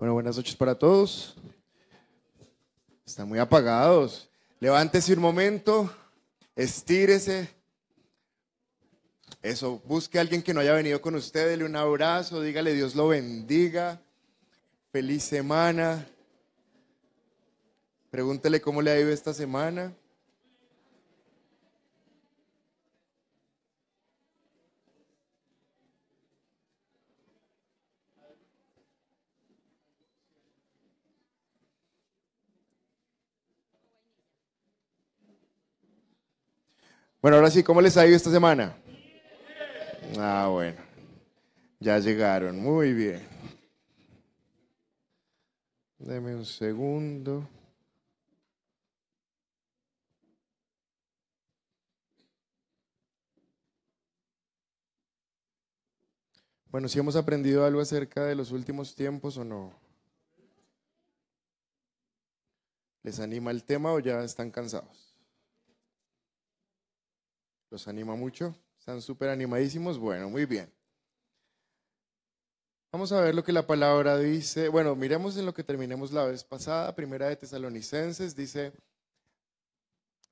Bueno, buenas noches para todos. Están muy apagados. Levántese un momento, estírese. Eso, busque a alguien que no haya venido con usted, dele un abrazo, dígale Dios lo bendiga. Feliz semana. Pregúntele cómo le ha ido esta semana. Bueno, ahora sí, ¿cómo les ha ido esta semana? Ah, bueno, ya llegaron, muy bien. Deme un segundo. Bueno, ¿sí hemos aprendido algo acerca de los últimos tiempos o no? ¿Les anima el tema o ya están cansados? ¿Los anima mucho? ¿Están súper animadísimos? Bueno, muy bien. Vamos a ver lo que la palabra dice. Bueno, miremos en lo que terminemos la vez pasada. Primera de Tesalonicenses dice: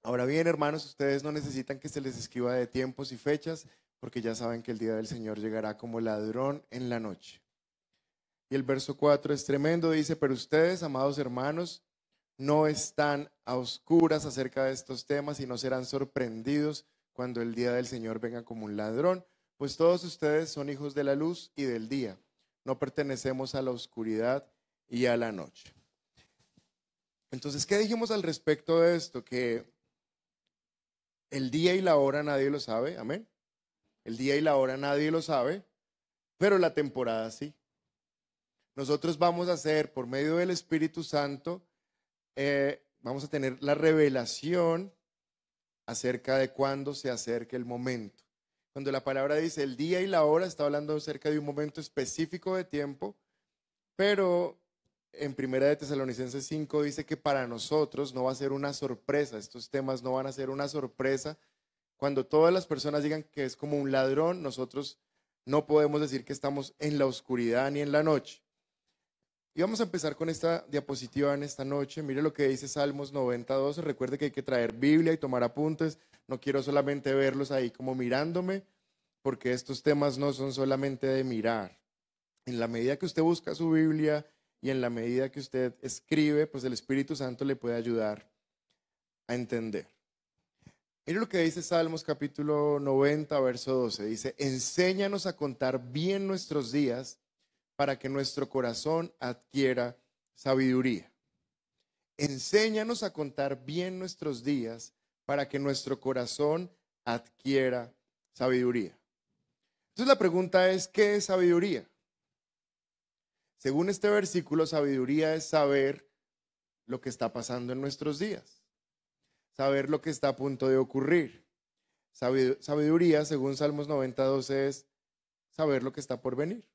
ahora bien, hermanos, ustedes no necesitan que se les escriba de tiempos y fechas, porque ya saben que el día del Señor llegará como ladrón en la noche. Y el verso 4 es tremendo, dice: pero ustedes, amados hermanos, no están a oscuras acerca de estos temas y no serán sorprendidos cuando el día del Señor venga como un ladrón, pues todos ustedes son hijos de la luz y del día, no pertenecemos a la oscuridad y a la noche. Entonces, ¿qué dijimos al respecto de esto? Que el día y la hora nadie lo sabe, amén. El día y la hora nadie lo sabe, pero la temporada sí. Nosotros vamos a hacer, por medio del Espíritu Santo, vamos a tener la revelación acerca de cuándo se acerca el momento. Cuando la palabra dice el día y la hora, está hablando acerca de un momento específico de tiempo, pero en Primera de Tesalonicenses 5 dice que para nosotros no va a ser una sorpresa, estos temas no van a ser una sorpresa. Cuando todas las personas digan que es como un ladrón, nosotros no podemos decir que estamos en la oscuridad ni en la noche. Y vamos a empezar con esta diapositiva en esta noche. Mire lo que dice Salmos 90:12. Recuerde que hay que traer Biblia y tomar apuntes. No quiero solamente verlos ahí como mirándome, porque estos temas no son solamente de mirar. En la medida que usted busca su Biblia y en la medida que usted escribe, pues el Espíritu Santo le puede ayudar a entender. Mire lo que dice Salmos capítulo 90, verso 12. Dice: enséñanos a contar bien nuestros días, para que nuestro corazón adquiera sabiduría. Enséñanos a contar bien nuestros días, para que nuestro corazón adquiera sabiduría. Entonces la pregunta es, ¿qué es sabiduría? Según este versículo, sabiduría es saber lo que está pasando en nuestros días, saber lo que está a punto de ocurrir. Sabiduría, según Salmos 90:12, es saber lo que está por venir.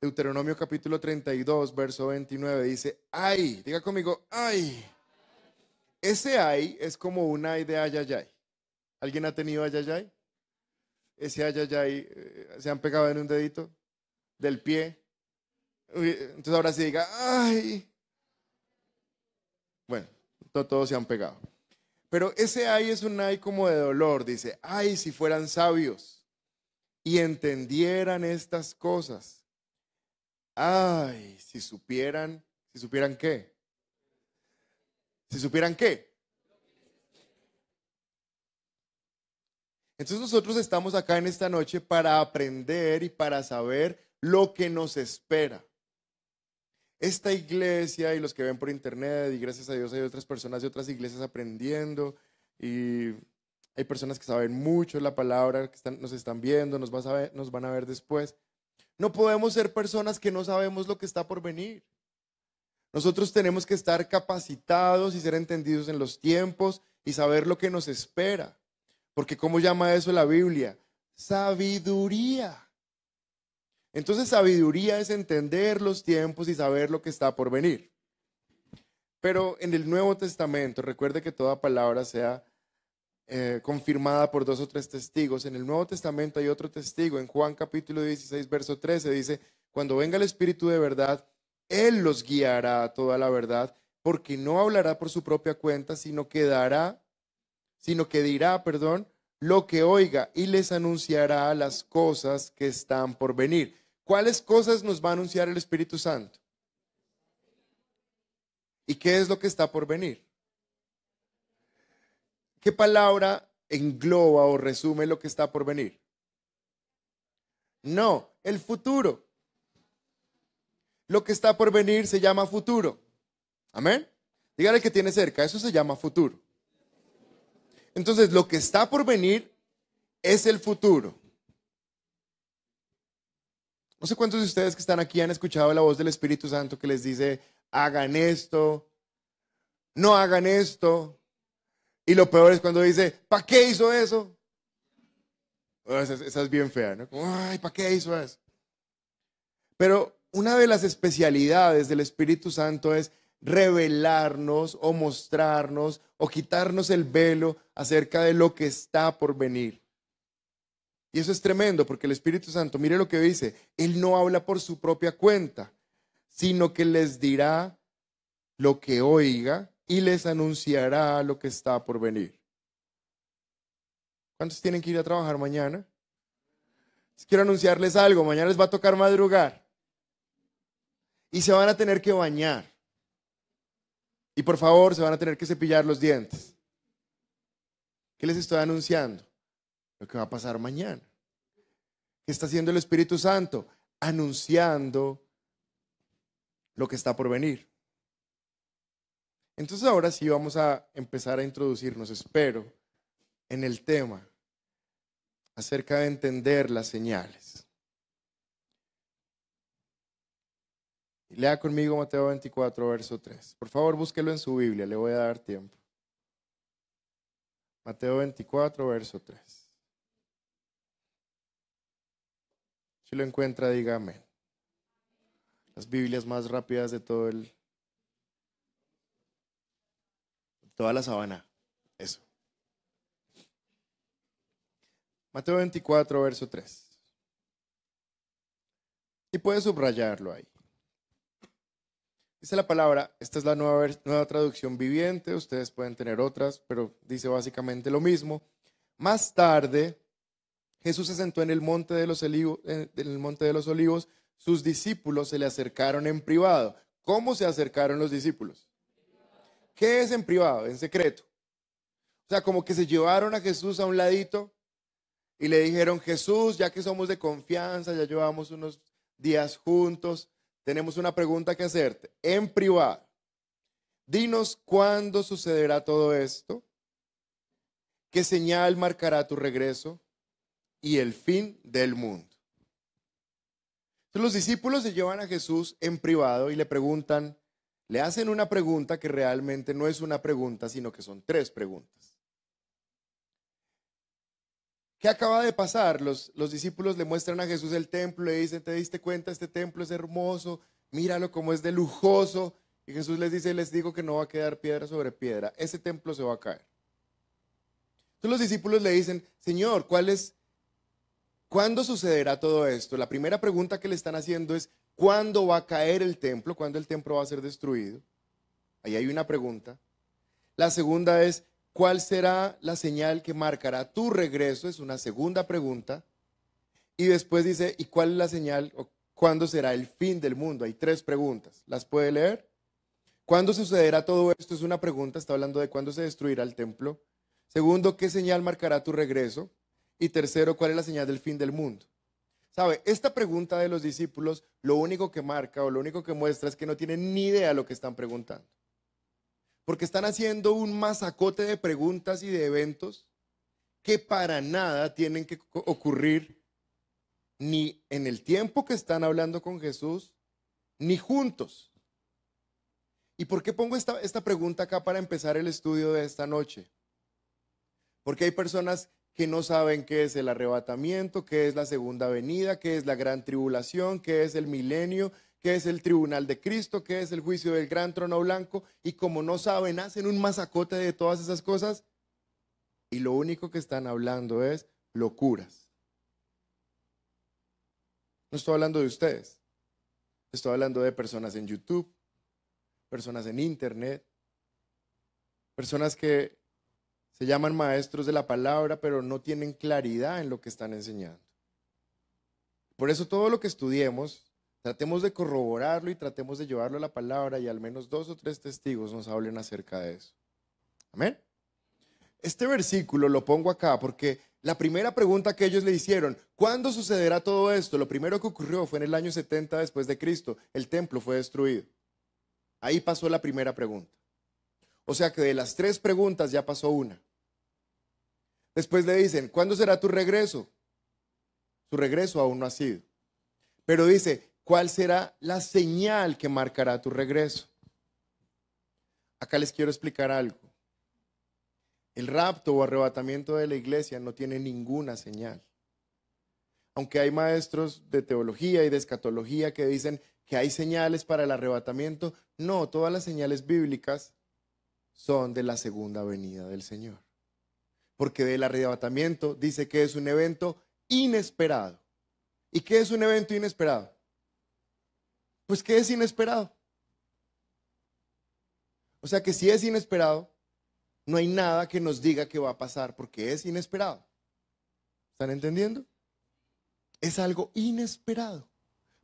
Deuteronomio capítulo 32, verso 29 dice: ay, diga conmigo, ay. Ese ay es como un ay de ayayay. ¿Alguien ha tenido ayayay? Ese ayayay, ¿se han pegado en un dedito del pie? Entonces ahora sí diga, ay. Bueno, todos se han pegado. Pero ese ay es un ay como de dolor, dice: ay, si fueran sabios y entendieran estas cosas. Ay, si supieran qué. Si supieran qué. Entonces nosotros estamos acá en esta noche para aprender y para saber lo que nos espera. Esta iglesia y los que ven por internet, y gracias a Dios hay otras personas de otras iglesias aprendiendo, y hay personas que saben mucho la palabra, que nos están viendo, nos van a ver después. No podemos ser personas que no sabemos lo que está por venir. Nosotros tenemos que estar capacitados y ser entendidos en los tiempos y saber lo que nos espera. Porque ¿cómo llama eso la Biblia? Sabiduría. Entonces sabiduría es entender los tiempos y saber lo que está por venir. Pero en el Nuevo Testamento, recuerde que toda palabra sea confirmada por dos o tres testigos. En el Nuevo Testamento hay otro testigo. En Juan capítulo 16, verso 13 dice: Cuando venga el Espíritu de verdad, Él los guiará a toda la verdad, porque no hablará por su propia cuenta, sino que dirá lo que oiga y les anunciará las cosas que están por venir. ¿Cuáles cosas nos va a anunciar el Espíritu Santo? ¿Y qué es lo que está por venir? ¿Qué palabra engloba o resume lo que está por venir? No, el futuro. Lo que está por venir se llama futuro. Amén. Dígale al que tiene cerca, eso se llama futuro. Entonces, lo que está por venir es el futuro. No sé cuántos de ustedes que están aquí han escuchado la voz del Espíritu Santo que les dice, hagan esto, no hagan esto. Y lo peor es cuando dice, ¿para qué hizo eso? Esa es bien fea, ¿no? Como, ay, ¿para qué hizo eso? Pero una de las especialidades del Espíritu Santo es revelarnos o mostrarnos o quitarnos el velo acerca de lo que está por venir. Y eso es tremendo porque el Espíritu Santo, mire lo que dice, Él no habla por su propia cuenta, sino que les dirá lo que oiga y les anunciará lo que está por venir. ¿Cuántos tienen que ir a trabajar mañana? Quiero anunciarles algo, mañana les va a tocar madrugar y se van a tener que bañar. Y por favor, se van a tener que cepillar los dientes. ¿Qué les estoy anunciando? Lo que va a pasar mañana. ¿Qué está haciendo el Espíritu Santo? Anunciando lo que está por venir. Entonces ahora sí vamos a empezar a introducirnos, espero, en el tema acerca de entender las señales. Lea conmigo Mateo 24, verso 3. Por favor, búsquelo en su Biblia, le voy a dar tiempo. Mateo 24, verso 3. Si lo encuentra, diga amén. Las Biblias más rápidas de toda la sabana. Eso. Mateo 24, verso 3. Y puede subrayarlo ahí. Dice la palabra, esta es la nueva traducción viviente, ustedes pueden tener otras, pero dice básicamente lo mismo. Más tarde, Jesús se sentó en el monte de los olivos, sus discípulos se le acercaron en privado. ¿Cómo se acercaron los discípulos? ¿Qué es en privado? En secreto. O sea, como que se llevaron a Jesús a un ladito y le dijeron, Jesús, ya que somos de confianza, ya llevamos unos días juntos, tenemos una pregunta que hacerte, en privado. Dinos cuándo sucederá todo esto, qué señal marcará tu regreso y el fin del mundo. Entonces, los discípulos se llevan a Jesús en privado y le preguntan, le hacen una pregunta que realmente no es una pregunta, sino que son tres preguntas. ¿Qué acaba de pasar? Los discípulos le muestran a Jesús el templo, le dicen, ¿te diste cuenta? Este templo es hermoso, míralo como es de lujoso. Y Jesús les dice, les digo que no va a quedar piedra sobre piedra, ese templo se va a caer. Entonces los discípulos le dicen, Señor, ¿cuándo sucederá todo esto? La primera pregunta que le están haciendo es, ¿cuándo va a caer el templo? ¿Cuándo el templo va a ser destruido? Ahí hay una pregunta. La segunda es, ¿cuál será la señal que marcará tu regreso? Es una segunda pregunta. Y después dice, ¿y cuál es la señal o cuándo será el fin del mundo? Hay tres preguntas. ¿Las puede leer? ¿Cuándo sucederá todo esto? Es una pregunta, está hablando de cuándo se destruirá el templo. Segundo, ¿qué señal marcará tu regreso? Y tercero, ¿cuál es la señal del fin del mundo? ¿Sabe? Esta pregunta de los discípulos, lo único que marca o lo único que muestra es que no tienen ni idea lo que están preguntando. Porque están haciendo un masacote de preguntas y de eventos que para nada tienen que ocurrir ni en el tiempo que están hablando con Jesús, ni juntos. ¿Y por qué pongo esta pregunta acá para empezar el estudio de esta noche? Porque hay personas que no saben qué es el arrebatamiento, qué es la segunda venida, qué es la gran tribulación, qué es el milenio, que es el tribunal de Cristo, que es el juicio del gran trono blanco, y como no saben, hacen un masacote de todas esas cosas, y lo único que están hablando es locuras. No estoy hablando de ustedes, Estoy hablando de personas en YouTube, personas en Internet, personas que se llaman maestros de la palabra, pero no tienen claridad en lo que están enseñando. Por eso todo lo que estudiemos, tratemos de corroborarlo y tratemos de llevarlo a la palabra y al menos 2 o 3 testigos nos hablen acerca de eso. Amén. Este versículo lo pongo acá porque la primera pregunta que ellos le hicieron, ¿cuándo sucederá todo esto? Lo primero que ocurrió fue en el año 70 después de Cristo. El templo fue destruido. Ahí pasó la primera pregunta. O sea que de las 3 preguntas ya pasó una. Después le dicen, ¿cuándo será tu regreso? Su regreso aún no ha sido. Pero dice, ¿cuál será la señal que marcará tu regreso? Acá les quiero explicar algo. El rapto o arrebatamiento de la iglesia no tiene ninguna señal. Aunque hay maestros de teología y de escatología que dicen que hay señales para el arrebatamiento, no, todas las señales bíblicas son de la segunda venida del Señor. Porque del arrebatamiento dice que es un evento inesperado. ¿Y qué es un evento inesperado? Pues ¿qué es inesperado? O sea que si es inesperado, no hay nada que nos diga que va a pasar porque es inesperado. ¿Están entendiendo? Es algo inesperado.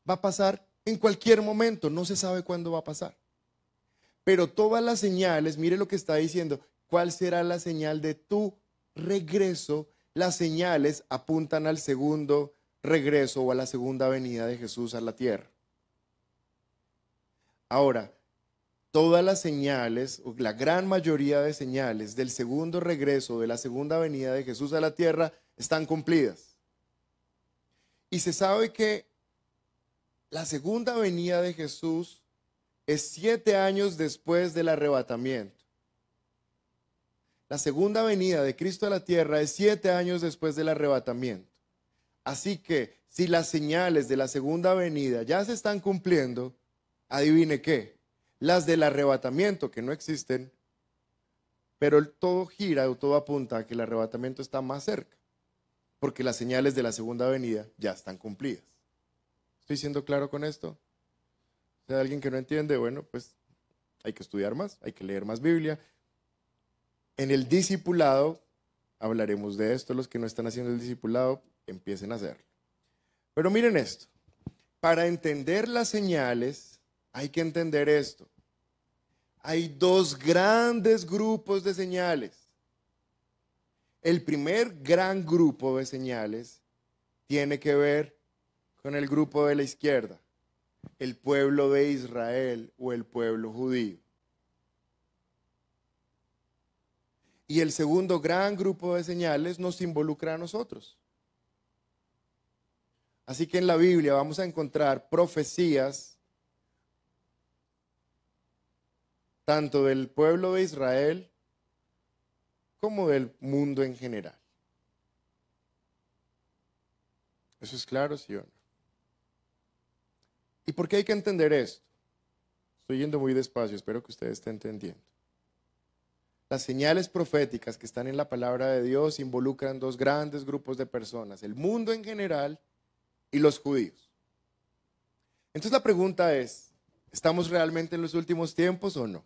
Va a pasar en cualquier momento, no se sabe cuándo va a pasar. Pero todas las señales, mire lo que está diciendo, ¿cuál será la señal de tu regreso? Las señales apuntan al segundo regreso o a la segunda venida de Jesús a la tierra. Ahora, todas las señales, o la gran mayoría de señales del segundo regreso, de la segunda venida de Jesús a la tierra, están cumplidas. Y se sabe que la segunda venida de Jesús es 7 años después del arrebatamiento. La segunda venida de Cristo a la tierra es 7 años después del arrebatamiento. Así que si las señales de la segunda venida ya se están cumpliendo, adivine qué, las del arrebatamiento que no existen, pero todo gira o todo apunta a que el arrebatamiento está más cerca, porque las señales de la segunda venida ya están cumplidas. ¿Estoy siendo claro con esto? Si hay alguien que no entiende, bueno, pues hay que estudiar más, hay que leer más Biblia. En el discipulado hablaremos de esto, los que no están haciendo el discipulado empiecen a hacerlo. Pero miren esto, para entender las señales hay que entender esto. Hay 2 grandes grupos de señales. El primer gran grupo de señales tiene que ver con el grupo de la izquierda. El pueblo de Israel o el pueblo judío. Y el segundo gran grupo de señales nos involucra a nosotros. Así que en la Biblia vamos a encontrar profecías tanto del pueblo de Israel como del mundo en general. ¿Eso es claro, sí o no? ¿Y por qué hay que entender esto? Estoy yendo muy despacio, espero que ustedes estén entendiendo. Las señales proféticas que están en la palabra de Dios involucran 2 grandes grupos de personas, el mundo en general y los judíos. Entonces la pregunta es, ¿estamos realmente en los últimos tiempos o no?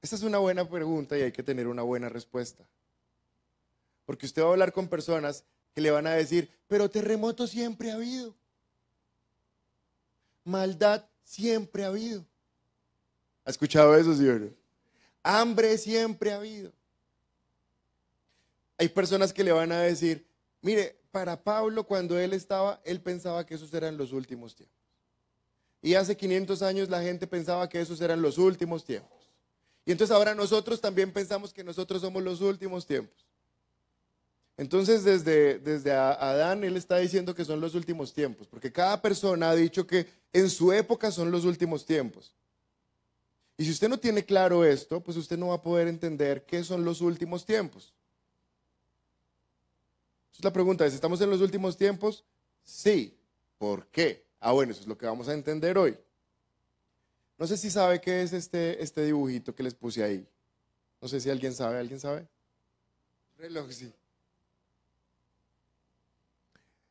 Esta es una buena pregunta y hay que tener una buena respuesta. Porque usted va a hablar con personas que le van a decir, pero terremoto siempre ha habido. Maldad siempre ha habido. ¿Ha escuchado eso, señor? Hambre siempre ha habido. Hay personas que le van a decir, mire, para Pablo cuando él estaba, él pensaba que esos eran los últimos tiempos. Y hace 500 años la gente pensaba que esos eran los últimos tiempos. Y entonces ahora nosotros también pensamos que nosotros somos los últimos tiempos. Entonces desde Adán él está diciendo que son los últimos tiempos, porque cada persona ha dicho que en su época son los últimos tiempos. Y si usted no tiene claro esto, pues usted no va a poder entender qué son los últimos tiempos. Entonces la pregunta es, ¿estamos en los últimos tiempos? Sí. ¿Por qué? Ah, bueno, eso es lo que vamos a entender hoy. No sé si sabe qué es este dibujito que les puse ahí. No sé si alguien sabe, ¿alguien sabe? Reloj, sí.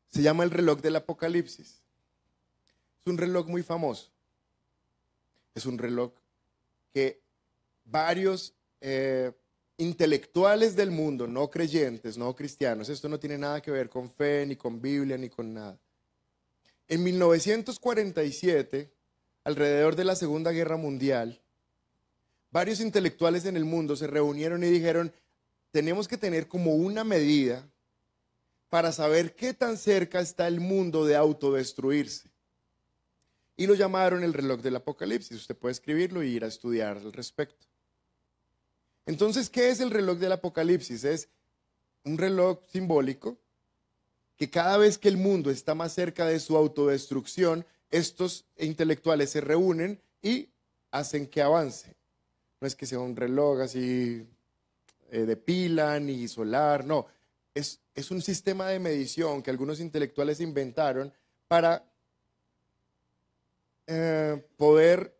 Se llama el reloj del Apocalipsis. Es un reloj muy famoso. Es un reloj que varios intelectuales del mundo, no creyentes, no cristianos, esto no tiene nada que ver con fe, ni con Biblia, ni con nada. En 1947, alrededor de la Segunda Guerra Mundial, varios intelectuales en el mundo se reunieron y dijeron, tenemos que tener como una medida para saber qué tan cerca está el mundo de autodestruirse. Y lo llamaron el reloj del apocalipsis. Usted puede escribirlo y ir a estudiar al respecto. Entonces, ¿qué es el reloj del apocalipsis? Es un reloj simbólico que cada vez que el mundo está más cerca de su autodestrucción, estos intelectuales se reúnen y hacen que avance. No es que sea un reloj así de pila ni solar, no. Es un sistema de medición que algunos intelectuales inventaron para poder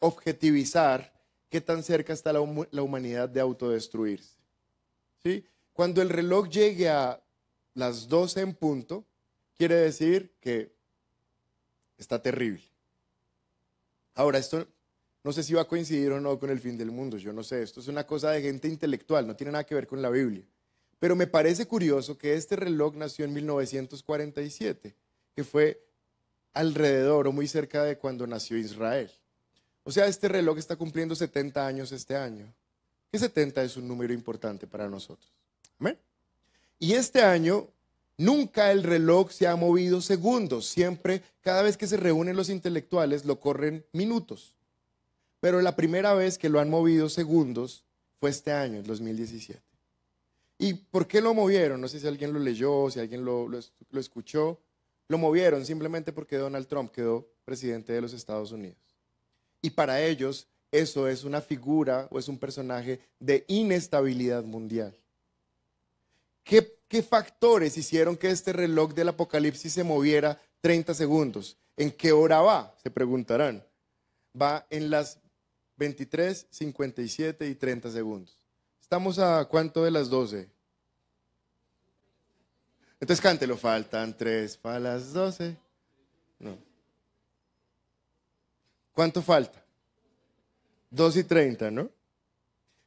objetivizar qué tan cerca está la humanidad de autodestruirse. ¿Sí? Cuando el reloj llegue a las 12 en punto, quiere decir que está terrible. Ahora, esto no sé si va a coincidir o no con el fin del mundo, yo no sé, esto es una cosa de gente intelectual, no tiene nada que ver con la Biblia. Pero me parece curioso que este reloj nació en 1947, que fue alrededor o muy cerca de cuando nació Israel. O sea, este reloj está cumpliendo 70 años este año. Que 70 es un número importante para nosotros. ¿Amén? Y este año nunca el reloj se ha movido segundos. Siempre, cada vez que se reúnen los intelectuales, lo corren minutos. Pero la primera vez que lo han movido segundos fue este año, el 2017. ¿Y por qué lo movieron? No sé si alguien lo leyó, si alguien lo escuchó. Lo movieron simplemente porque Donald Trump quedó presidente de los Estados Unidos. Y para ellos eso es una figura o es un personaje de inestabilidad mundial. ¿Qué factores hicieron que este reloj del apocalipsis se moviera 30 segundos? ¿En qué hora va? Se preguntarán. Va en las 23, 57 y 30 segundos. ¿Estamos a cuánto de las 12? Entonces cántelo, faltan 3 para las 12. No. ¿Cuánto falta? 2 y 30, ¿no?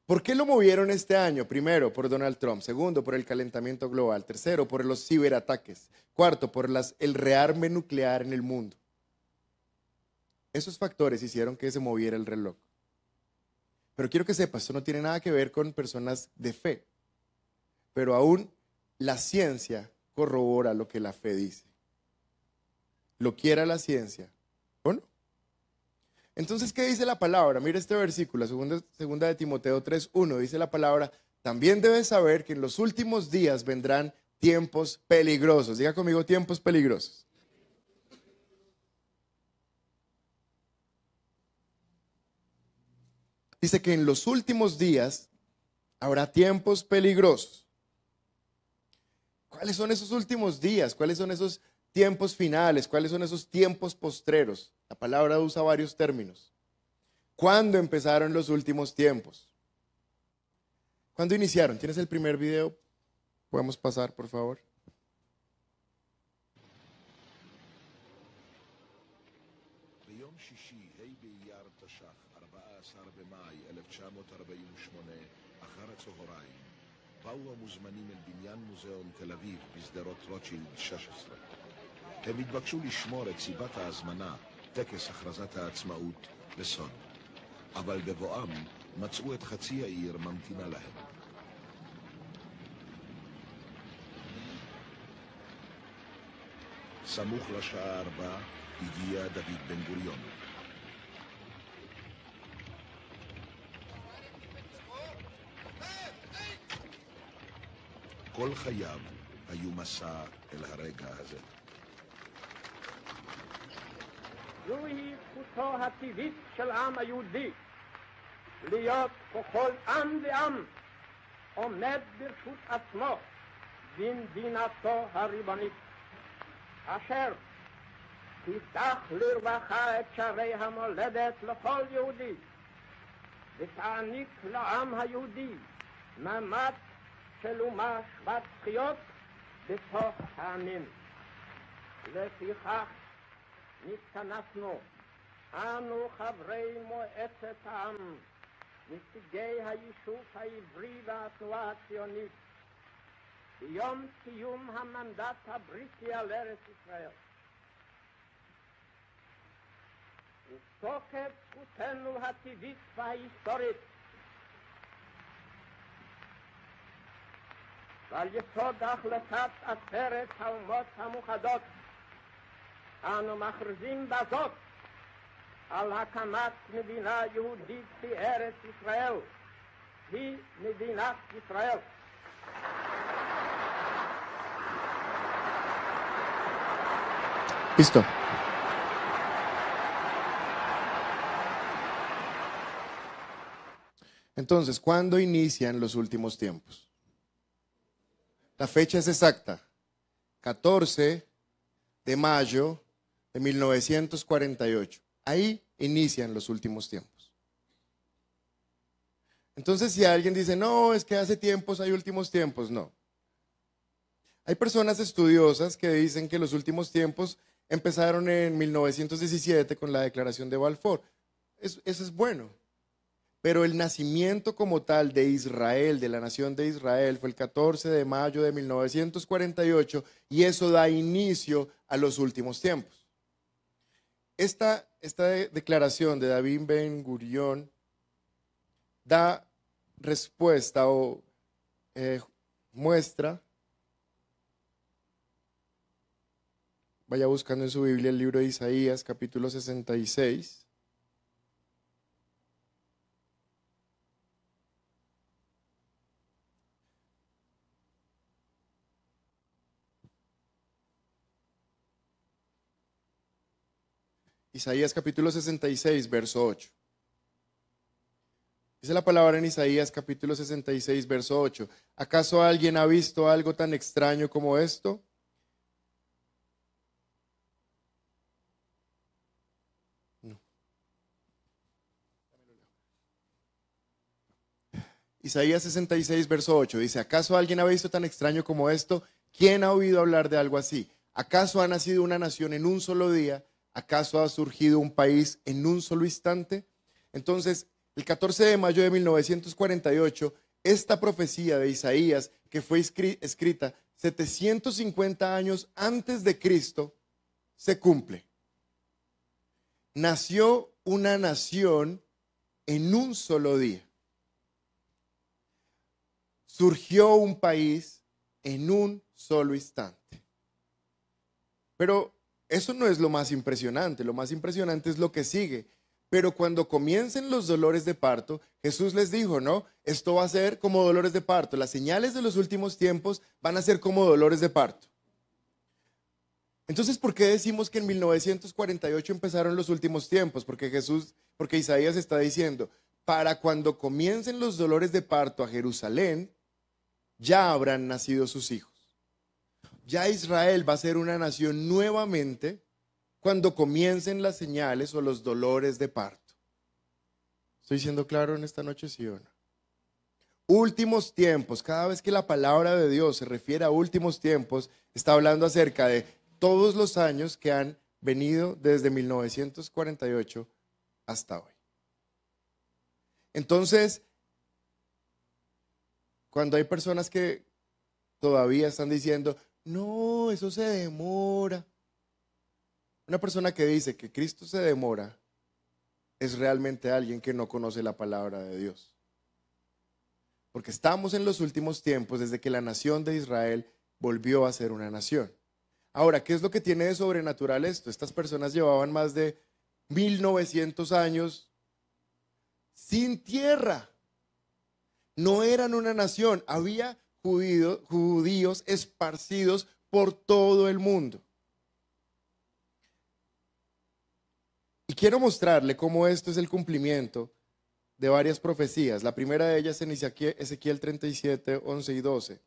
¿Por qué lo movieron este año? Primero, por Donald Trump. Segundo, por el calentamiento global. Tercero, por los ciberataques. Cuarto, por el rearme nuclear en el mundo. Esos factores hicieron que se moviera el reloj. Pero quiero que sepas, esto no tiene nada que ver con personas de fe. Pero aún la ciencia corrobora lo que la fe dice. Lo quiera la ciencia, ¿o no? Entonces, ¿qué dice la palabra? Mira este versículo, segunda de Timoteo 3:1, dice la palabra, también debes saber que en los últimos días vendrán tiempos peligrosos. Diga conmigo, tiempos peligrosos. Dice que en los últimos días habrá tiempos peligrosos. ¿Cuáles son esos últimos días? ¿Cuáles son esos tiempos finales? ¿Cuáles son esos tiempos postreros? La palabra usa varios términos. ¿Cuándo empezaron los últimos tiempos? ¿Cuándo iniciaron? ¿Tienes el primer video? ¿Podemos pasar, por favor? באו המוזמנים אל בניין מוזיאון תל אביב בשדרות רוטשילד 16. הם התבקשו לשמור את סיבת ההזמנה, טקס הכרזת העצמאות, בסוד. אבל בבואם מצאו את חצי העיר ממתינה להם. סמוך לשעה 4 הגיע דוד בן גוריון. כל חייו היו מסע אל הרגע הזה. זוהי זכותו הטבעית של העם היהודי להיות ככל עם ועם עומד ברשות עצמו במדינתו הריבונית, אשר תפתח לרווחה את שערי המולדת לכל יהודי ותעניק לעם היהודי מעמד של אומה שוות זכויות בתוך העמים. לפיכך נתכנסנו, אנו חברי מועצת העם, נציגי היישוב העברי והתנועה הציונית, ביום סיום המנדט הבריטי על ארץ ישראל. מתוקף זכותנו הטבעית וההיסטורית, ועל יסוד החלטת עשרת האומות המאוחדות, אנו מכריזים בזאת על הקמת מדינה יהודית בארץ ישראל, היא מדינת ישראל. Listo. Entonces, ¿cuándo inician los últimos tiempos? La fecha es exacta, 14 de mayo de 1948. Ahí inician los últimos tiempos. Entonces, si alguien dice, no, es que hace tiempos hay últimos tiempos, no. Hay personas estudiosas que dicen que los últimos tiempos empezaron en 1917 con la Declaración de Balfour. Eso es bueno. Pero el nacimiento como tal de Israel, de la nación de Israel, fue el 14 de mayo de 1948 y eso da inicio a los últimos tiempos. Esta declaración de David Ben Gurión da respuesta o muestra. Vaya buscando en su Biblia el libro de Isaías, capítulo 66. Isaías capítulo 66, verso 8. Dice la palabra en Isaías capítulo 66, verso 8. ¿Acaso alguien ha visto algo tan extraño como esto? No. Isaías 66, verso 8. Dice, ¿acaso alguien ha visto tan extraño como esto? ¿Quién ha oído hablar de algo así? ¿Acaso ha nacido una nación en un solo día? ¿Acaso ha surgido un país en un solo instante? Entonces, el 14 de mayo de 1948, esta profecía de Isaías, que fue escrita 750 años antes de Cristo, se cumple. Nació una nación en un solo día. Surgió un país en un solo instante. Pero eso no es lo más impresionante es lo que sigue. Pero cuando comiencen los dolores de parto, Jesús les dijo, no, esto va a ser como dolores de parto. Las señales de los últimos tiempos van a ser como dolores de parto. Entonces, ¿por qué decimos que en 1948 empezaron los últimos tiempos? Porque Isaías está diciendo, para cuando comiencen los dolores de parto a Jerusalén, ya habrán nacido sus hijos. Ya Israel va a ser una nación nuevamente cuando comiencen las señales o los dolores de parto. ¿Estoy siendo claro en esta noche, sí o no? Últimos tiempos. Cada vez que la palabra de Dios se refiere a últimos tiempos, está hablando acerca de todos los años que han venido desde 1948 hasta hoy. Entonces, cuando hay personas que todavía están diciendo, no, eso se demora. Una persona que dice que Cristo se demora es realmente alguien que no conoce la palabra de Dios. Porque estamos en los últimos tiempos desde que la nación de Israel volvió a ser una nación. Ahora, ¿qué es lo que tiene de sobrenatural esto? Estas personas llevaban más de 1900 años sin tierra. No eran una nación, había judíos esparcidos por todo el mundo. Y quiero mostrarle cómo esto es el cumplimiento de varias profecías. La primera de ellas en Ezequiel 37, 11 y 12.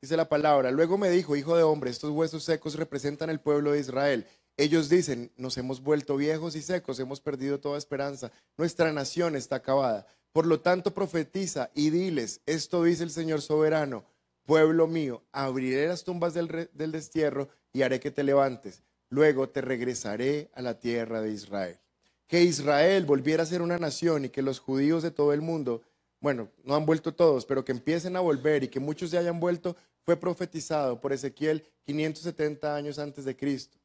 Dice la palabra, luego me dijo, hijo de hombre, estos huesos secos representan el pueblo de Israel. Ellos dicen, nos hemos vuelto viejos y secos, hemos perdido toda esperanza, nuestra nación está acabada. Por lo tanto, profetiza y diles, esto dice el Señor soberano, pueblo mío, abriré las tumbas del destierro y haré que te levantes. Luego te regresaré a la tierra de Israel. Que Israel volviera a ser una nación y que los judíos de todo el mundo, bueno, no han vuelto todos, pero que empiecen a volver y que muchos se hayan vuelto, fue profetizado por Ezequiel 570 años antes de Cristo.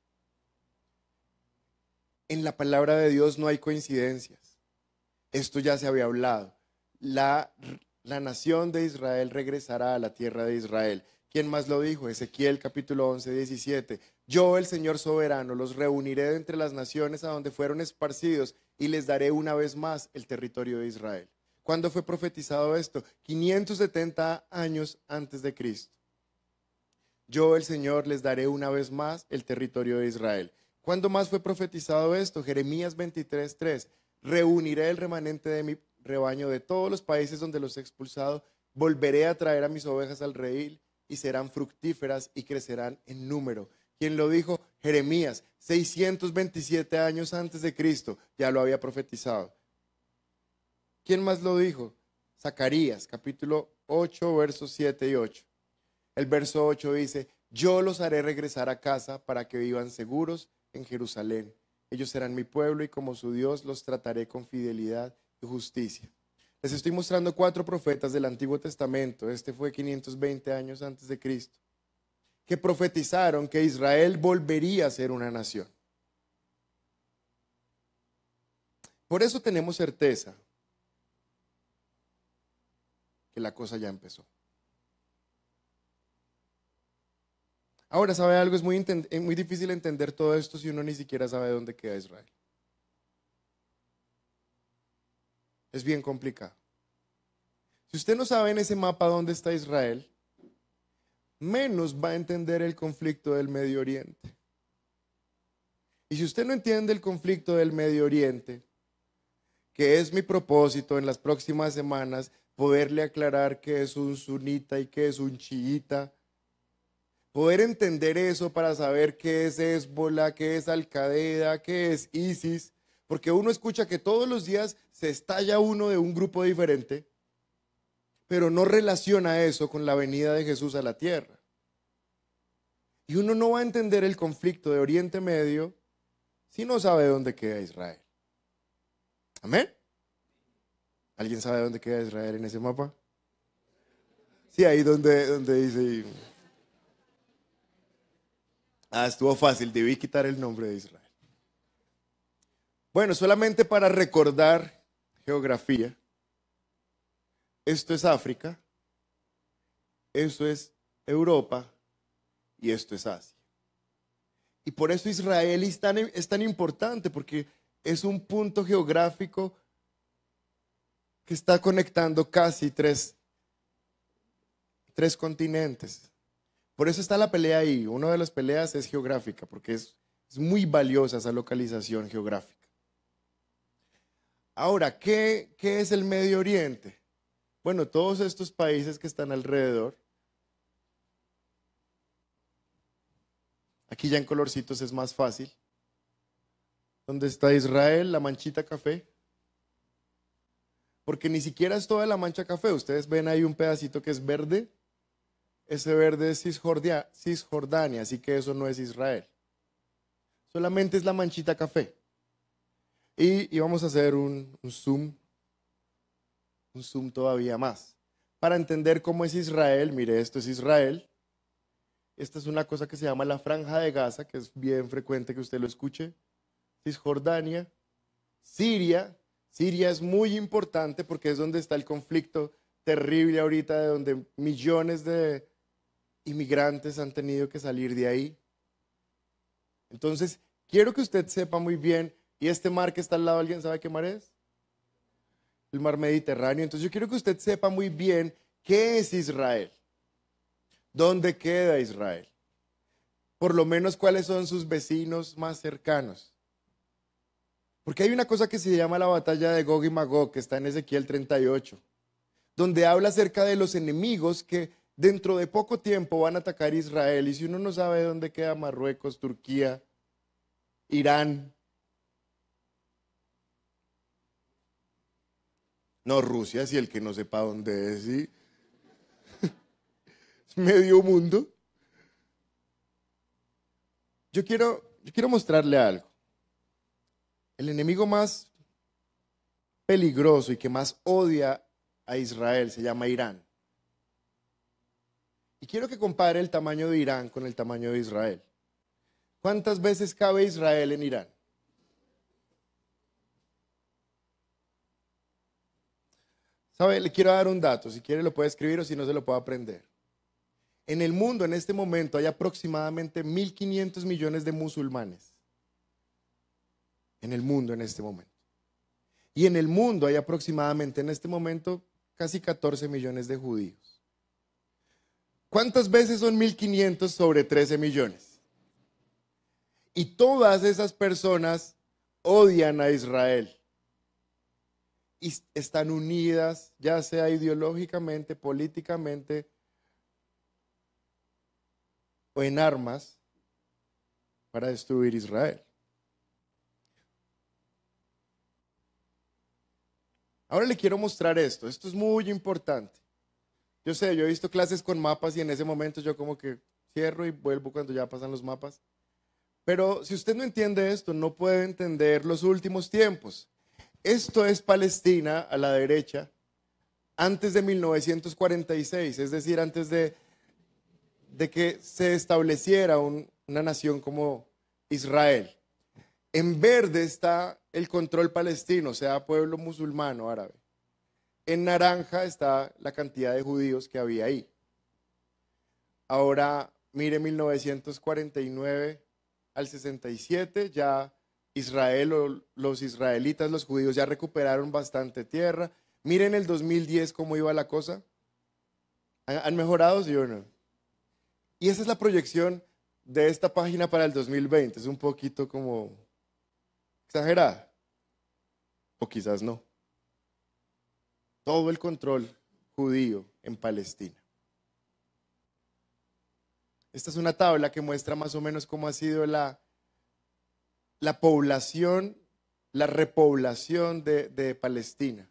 En la palabra de Dios no hay coincidencias. Esto ya se había hablado. La nación de Israel regresará a la tierra de Israel. ¿Quién más lo dijo? Ezequiel capítulo 11, 17. Yo, el Señor soberano, los reuniré de entre las naciones a donde fueron esparcidos y les daré una vez más el territorio de Israel. ¿Cuándo fue profetizado esto? 570 años antes de Cristo. Yo, el Señor, les daré una vez más el territorio de Israel. ¿Cuándo más fue profetizado esto? Jeremías 23, 3. Reuniré el remanente de mi rebaño de todos los países donde los he expulsado. Volveré a traer a mis ovejas al redil. Y serán fructíferas y crecerán en número. ¿Quién lo dijo? Jeremías, 627 años antes de Cristo, ya lo había profetizado. ¿Quién más lo dijo? Zacarías, capítulo 8, versos 7 y 8. El verso 8 dice, yo los haré regresar a casa para que vivan seguros en Jerusalén. Ellos serán mi pueblo y como su Dios los trataré con fidelidad y justicia. Les estoy mostrando 4 profetas del Antiguo Testamento. Este fue 520 años antes de Cristo. Que profetizaron que Israel volvería a ser una nación. Por eso tenemos certeza que la cosa ya empezó. Ahora, ¿sabe algo? Es muy difícil entender todo esto si uno ni siquiera sabe dónde queda Israel. Es bien complicado. Si usted no sabe en ese mapa dónde está Israel, menos va a entender el conflicto del Medio Oriente. Y si usted no entiende el conflicto del Medio Oriente, que es mi propósito en las próximas semanas, poderle aclarar qué es un sunita y qué es un chiita, poder entender eso para saber qué es Hezbolá, qué es Al-Qaeda, qué es ISIS, porque uno escucha que todos los días se estalla uno de un grupo diferente, pero no relaciona eso con la venida de Jesús a la tierra. Y uno no va a entender el conflicto de Oriente Medio si no sabe dónde queda Israel. ¿Amén? ¿Alguien sabe dónde queda Israel en ese mapa? Sí, ahí donde dice... Ah, estuvo fácil, debí quitar el nombre de Israel. Bueno, solamente para recordar geografía, esto es África, esto es Europa y esto es Asia. Y por eso Israel es tan importante, porque es un punto geográfico que está conectando casi tres continentes. Por eso está la pelea ahí. Una de las peleas es geográfica, porque es muy valiosa esa localización geográfica. Ahora, ¿qué es el Medio Oriente? Bueno, todos estos países que están alrededor. Aquí ya en colorcitos es más fácil. ¿Dónde está Israel? La manchita café. Porque ni siquiera es toda la mancha café. Ustedes ven ahí un pedacito que es verde. Ese verde es Cisjordania, así que eso no es Israel. Solamente es la manchita café. Y vamos a hacer un zoom todavía más. Para entender cómo es Israel, mire, esto es Israel. Esta es una cosa que se llama la Franja de Gaza, que es bien frecuente que usted lo escuche. Cisjordania, Siria. Siria es muy importante porque es donde está el conflicto terrible ahorita, de donde millones de inmigrantes han tenido que salir de ahí. Entonces, quiero que usted sepa muy bien. Y este mar que está al lado, ¿alguien sabe qué mar es? El mar Mediterráneo. Entonces yo quiero que usted sepa muy bien qué es Israel. ¿Dónde queda Israel? Por lo menos cuáles son sus vecinos más cercanos. Porque hay una cosa que se llama la batalla de Gog y Magog, que está en Ezequiel 38, donde habla acerca de los enemigos que dentro de poco tiempo van a atacar Israel. Y si uno no sabe dónde queda Marruecos, Turquía, Irán... No, Rusia, si el que no sepa dónde es, ¿sí? medio mundo. Yo quiero mostrarle algo. El enemigo más peligroso y que más odia a Israel se llama Irán. Y quiero que compare el tamaño de Irán con el tamaño de Israel. ¿Cuántas veces cabe Israel en Irán? ¿Sabe? Le quiero dar un dato, si quiere lo puede escribir o si no se lo puede aprender. En el mundo en este momento hay aproximadamente 1.500 millones de musulmanes. En el mundo en este momento. Y en el mundo hay aproximadamente en este momento casi 14 millones de judíos. ¿Cuántas veces son 1.500 sobre 13 millones? Y todas esas personas odian a Israel. Y están unidas, ya sea ideológicamente, políticamente o en armas para destruir Israel. Ahora le quiero mostrar esto. Esto es muy importante. Yo sé, yo he visto clases con mapas y en ese momento yo como que cierro y vuelvo cuando ya pasan los mapas. Pero si usted no entiende esto, no puede entender los últimos tiempos. Esto es Palestina a la derecha antes de 1946, es decir, antes de que se estableciera una nación como Israel. En verde está el control palestino, o sea, pueblo musulmano árabe. En naranja está la cantidad de judíos que había ahí. Ahora, mire 1949 al 67, ya Israel o los israelitas, los judíos ya recuperaron bastante tierra. Miren el 2010 cómo iba la cosa. ¿Han mejorado, sí o no? Y esa es la proyección de esta página para el 2020. Es un poquito como exagerada. O quizás no. Todo el control judío en Palestina. Esta es una tabla que muestra más o menos cómo ha sido la población, la repoblación de Palestina.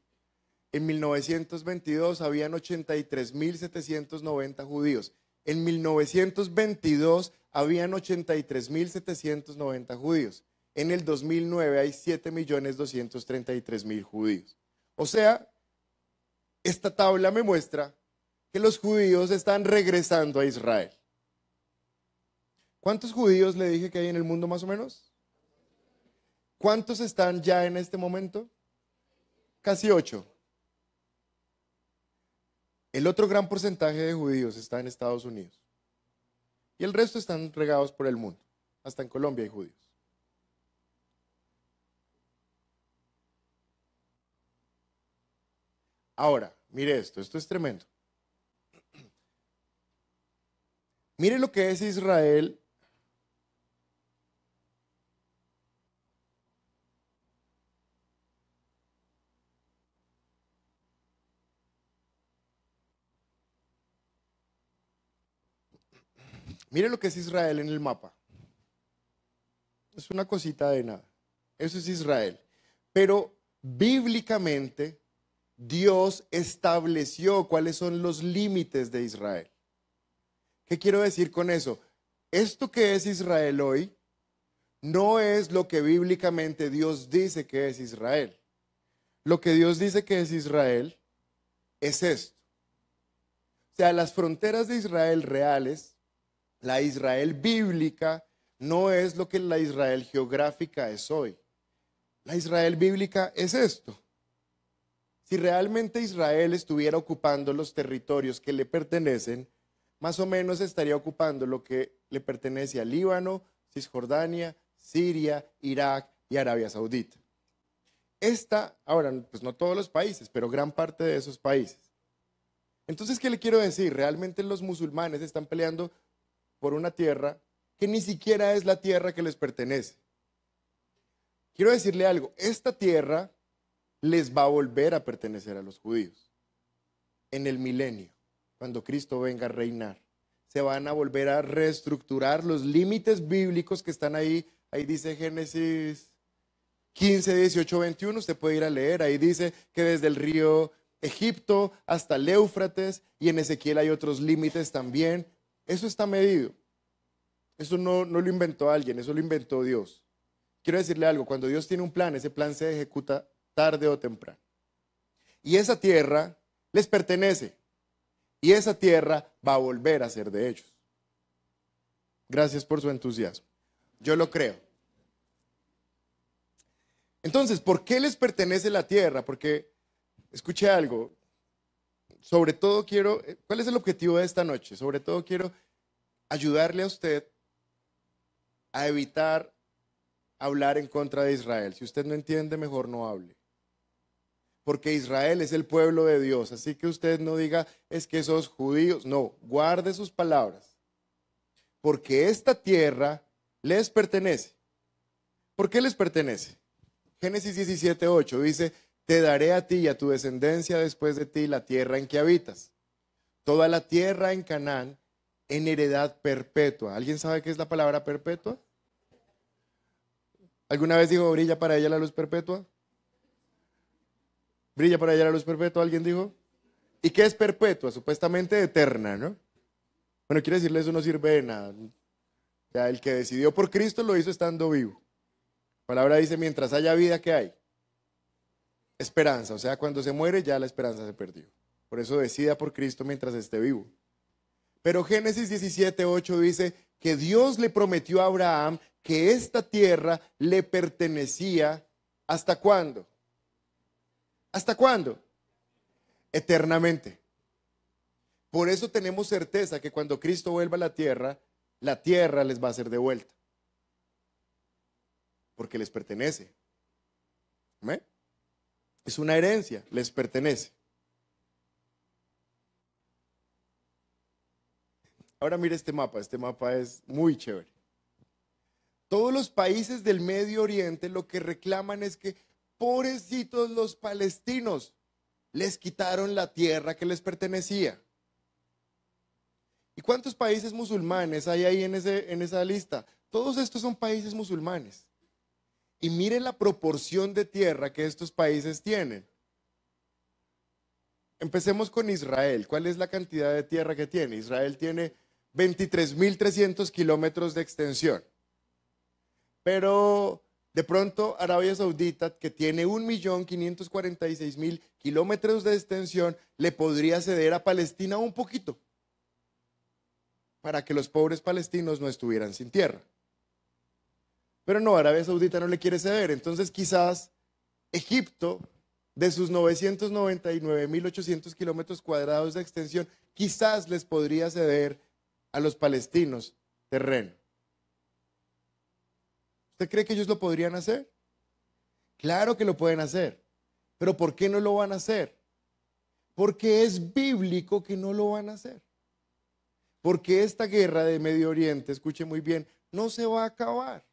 En 1922 habían 83.790 judíos. En 1922 habían 83.790 judíos. En el 2009 hay 7.233.000 judíos. O sea, esta tabla me muestra que los judíos están regresando a Israel. ¿Cuántos judíos le dije que hay en el mundo más o menos? ¿Cuántos están ya en este momento? Casi 8. El otro gran porcentaje de judíos está en Estados Unidos. Y el resto están regados por el mundo. Hasta en Colombia hay judíos. Ahora, mire esto es tremendo. Mire lo que es Israel. Mire lo que es Israel en el mapa. Es una cosita de nada. Eso es Israel. Pero bíblicamente Dios estableció cuáles son los límites de Israel. ¿Qué quiero decir con eso? Esto que es Israel hoy no es lo que bíblicamente Dios dice que es Israel. Lo que Dios dice que es Israel es esto. O sea, las fronteras de Israel reales, la Israel bíblica no es lo que la Israel geográfica es hoy. La Israel bíblica es esto. Si realmente Israel estuviera ocupando los territorios que le pertenecen, más o menos estaría ocupando lo que le pertenece a Líbano, Cisjordania, Siria, Irak y Arabia Saudita. Ahora, pues no todos los países, pero gran parte de esos países. Entonces, ¿qué le quiero decir? Realmente los musulmanes están peleando por una tierra que ni siquiera es la tierra que les pertenece. Quiero decirle algo, esta tierra les va a volver a pertenecer a los judíos. En el milenio, cuando Cristo venga a reinar, se van a volver a reestructurar los límites bíblicos que están ahí. Ahí dice Génesis 15, 18, 21, usted puede ir a leer, ahí dice que desde el río Egipto hasta el Éufrates, y en Ezequiel hay otros límites también. Eso está medido. Eso no lo inventó alguien, eso lo inventó Dios. Quiero decirle algo, cuando Dios tiene un plan, ese plan se ejecuta tarde o temprano. Y esa tierra les pertenece. Y esa tierra va a volver a ser de ellos. Gracias por su entusiasmo. Yo lo creo. Entonces, ¿por qué les pertenece la tierra? Porque, escuché algo, sobre todo quiero, ¿cuál es el objetivo de esta noche? Sobre todo quiero ayudarle a usted a evitar hablar en contra de Israel. Si usted no entiende, mejor no hable. Porque Israel es el pueblo de Dios, así que usted no diga, es que esos judíos, no, guarde sus palabras. Porque esta tierra les pertenece. ¿Por qué les pertenece? Génesis 17:8 dice, te daré a ti y a tu descendencia después de ti la tierra en que habitas, toda la tierra en Canaán en heredad perpetua. ¿Alguien sabe qué es la palabra perpetua? ¿Alguna vez dijo, brilla para ella la luz perpetua? ¿Brilla para ella la luz perpetua? ¿Alguien dijo? ¿Y qué es perpetua? Supuestamente eterna, ¿no? Bueno, quiero decirle, eso no sirve de nada. Ya, el que decidió por Cristo lo hizo estando vivo. La palabra dice, mientras haya vida, ¿qué hay? Esperanza, o sea, cuando se muere ya la esperanza se perdió. Por eso decida por Cristo mientras esté vivo. Pero Génesis 17:8 dice que Dios le prometió a Abraham que esta tierra le pertenecía, ¿hasta cuándo? ¿Hasta cuándo? Eternamente. Por eso tenemos certeza que cuando Cristo vuelva a la tierra les va a ser devuelta. Porque les pertenece. ¿Amén? Es una herencia, les pertenece. Ahora mire este mapa es muy chévere. Todos los países del Medio Oriente lo que reclaman es que pobrecitos los palestinos les quitaron la tierra que les pertenecía. ¿Y cuántos países musulmanes hay ahí en esa lista? Todos estos son países musulmanes. Y miren la proporción de tierra que estos países tienen. Empecemos con Israel. ¿Cuál es la cantidad de tierra que tiene? Israel tiene 23.300 kilómetros de extensión. Pero de pronto Arabia Saudita, que tiene 1.546.000 kilómetros de extensión, le podría ceder a Palestina un poquito para que los pobres palestinos no estuvieran sin tierra. Pero no, Arabia Saudita no le quiere ceder. Entonces quizás Egipto, de sus 999.800 kilómetros cuadrados de extensión, quizás les podría ceder a los palestinos terreno. ¿Usted cree que ellos lo podrían hacer? Claro que lo pueden hacer. Pero ¿por qué no lo van a hacer? Porque es bíblico que no lo van a hacer. Porque esta guerra de Medio Oriente, escuche muy bien, no se va a acabar.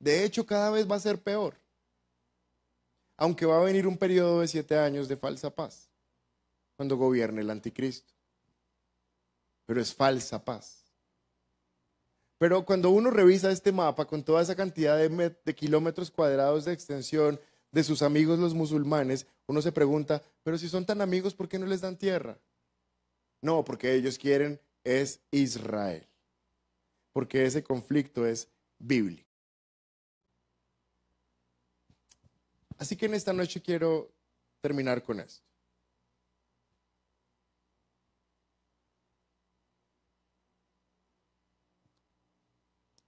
De hecho, cada vez va a ser peor, aunque va a venir un periodo de 7 años de falsa paz, cuando gobierne el anticristo. Pero es falsa paz. Pero cuando uno revisa este mapa con toda esa cantidad de kilómetros cuadrados de extensión de sus amigos los musulmanes, uno se pregunta, pero si son tan amigos, ¿por qué no les dan tierra? No, porque ellos quieren es Israel, porque ese conflicto es bíblico. Así que en esta noche quiero terminar con esto.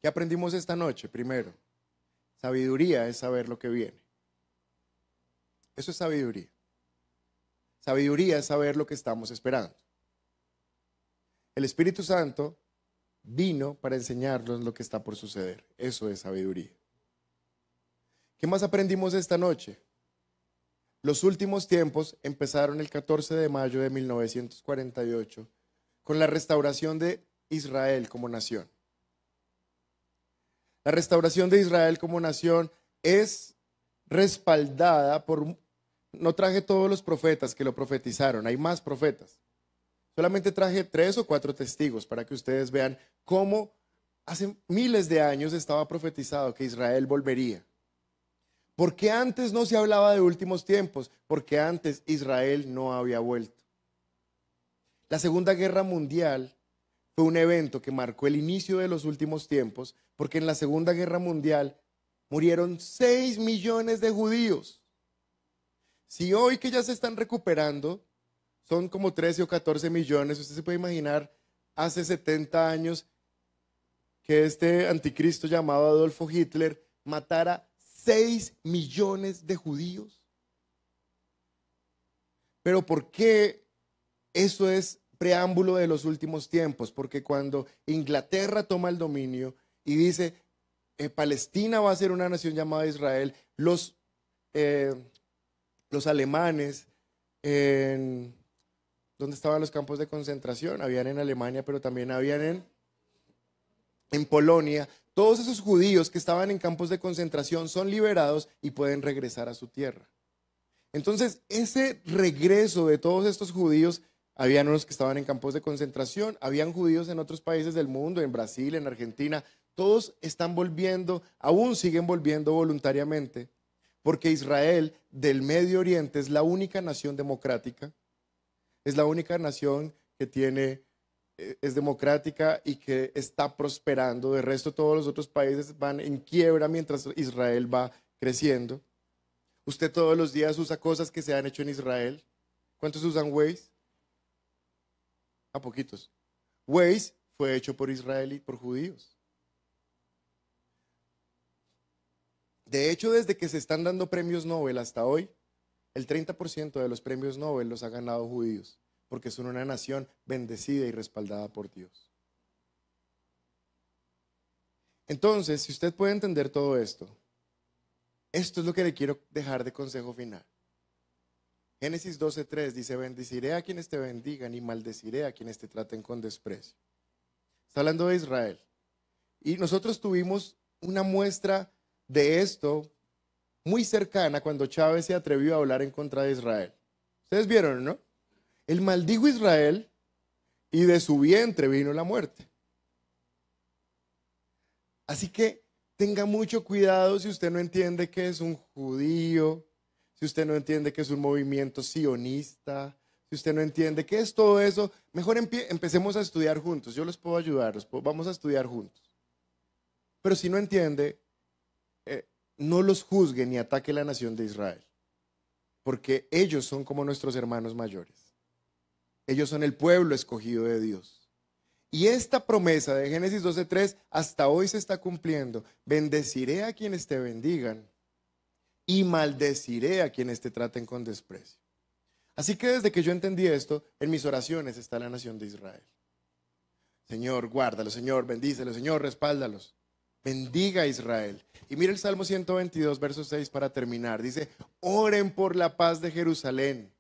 ¿Qué aprendimos esta noche? Primero, sabiduría es saber lo que viene. Eso es sabiduría. Sabiduría es saber lo que estamos esperando. El Espíritu Santo vino para enseñarnos lo que está por suceder. Eso es sabiduría. ¿Qué más aprendimos esta noche? Los últimos tiempos empezaron el 14 de mayo de 1948 con la restauración de Israel como nación. La restauración de Israel como nación es respaldada por... No traje todos los profetas que lo profetizaron, hay más profetas. Solamente traje 3 o 4 testigos para que ustedes vean cómo hace miles de años estaba profetizado que Israel volvería. ¿Por qué antes no se hablaba de últimos tiempos? Porque antes Israel no había vuelto. La Segunda Guerra Mundial fue un evento que marcó el inicio de los últimos tiempos, porque en la Segunda Guerra Mundial murieron 6 millones de judíos. Si hoy que ya se están recuperando, son como 13 o 14 millones, usted se puede imaginar hace 70 años que este anticristo llamado Adolfo Hitler matara 6 millones de judíos. Pero ¿por qué eso es preámbulo de los últimos tiempos? Porque cuando Inglaterra toma el dominio y dice Palestina va a ser una nación llamada Israel, los alemanes, ¿dónde estaban los campos de concentración? Habían en Alemania, pero también habían en Polonia. Todos esos judíos que estaban en campos de concentración son liberados y pueden regresar a su tierra. Entonces, ese regreso de todos estos judíos, habían unos que estaban en campos de concentración, habían judíos en otros países del mundo, en Brasil, en Argentina. Todos están volviendo, aún siguen volviendo voluntariamente, porque Israel del Medio Oriente es la única nación democrática, es la única nación que es democrática y que está prosperando. De resto, todos los otros países van en quiebra mientras Israel va creciendo. Usted todos los días usa cosas que se han hecho en Israel. ¿Cuántos usan Waze? A poquitos. Waze fue hecho por Israel y por judíos. De hecho, desde que se están dando premios Nobel hasta hoy, el 30% de los premios Nobel los ha ganado judíos, porque son una nación bendecida y respaldada por Dios. Entonces, si usted puede entender todo esto, esto es lo que le quiero dejar de consejo final. Génesis 12:3 dice: bendeciré a quienes te bendigan y maldeciré a quienes te traten con desprecio. Está hablando de Israel. Y nosotros tuvimos una muestra de esto muy cercana cuando Chávez se atrevió a hablar en contra de Israel. Ustedes vieron, ¿no? Él maldijo a Israel y de su vientre vino la muerte. Así que tenga mucho cuidado si usted no entiende que es un judío, si usted no entiende que es un movimiento sionista, si usted no entiende qué es todo eso. Mejor empecemos a estudiar juntos. Yo los puedo ayudar, vamos a estudiar juntos. Pero si no entiende, no los juzgue ni ataque la nación de Israel, porque ellos son como nuestros hermanos mayores. Ellos son el pueblo escogido de Dios. Y esta promesa de Génesis 12:3 hasta hoy se está cumpliendo. Bendeciré a quienes te bendigan y maldeciré a quienes te traten con desprecio. Así que desde que yo entendí esto, en mis oraciones está la nación de Israel. Señor, guárdalos, Señor, bendícelos, Señor, respáldalos. Bendiga a Israel. Y mira el Salmo 122, verso 6 para terminar. Dice: oren por la paz de Jerusalén,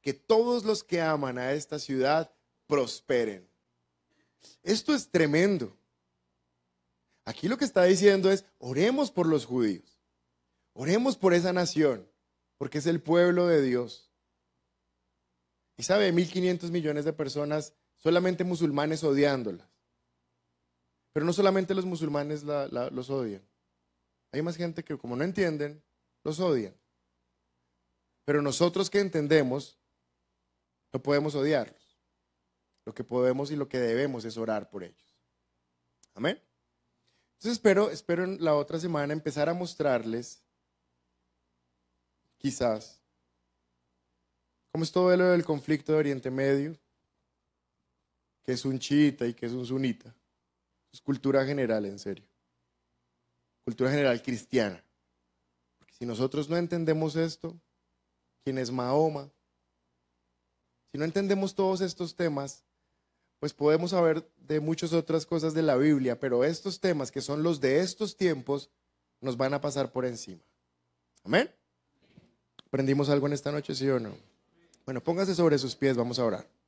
que todos los que aman a esta ciudad prosperen. Esto es tremendo. Aquí lo que está diciendo es: oremos por los judíos, oremos por esa nación, porque es el pueblo de Dios. Y sabe, 1.500 millones de personas, solamente musulmanes, odiándolas. Pero no solamente los musulmanes los odian. Hay más gente que, como no entienden, los odian. Pero nosotros que entendemos, no podemos odiarlos. Lo que podemos y lo que debemos es orar por ellos. Amén. Entonces espero en la otra semana empezar a mostrarles, quizás, cómo es todo lo del conflicto de Oriente Medio, que es un chiita y que es un sunita. Es cultura general, en serio. Cultura general cristiana. Porque si nosotros no entendemos esto, ¿quién es Mahoma? Si no entendemos todos estos temas, pues podemos saber de muchas otras cosas de la Biblia, pero estos temas que son los de estos tiempos nos van a pasar por encima. ¿Amén? ¿Aprendimos algo en esta noche, sí o no? Bueno, póngase sobre sus pies, vamos a orar.